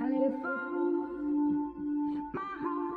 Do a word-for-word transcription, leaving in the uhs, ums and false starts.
a little fool, my heart.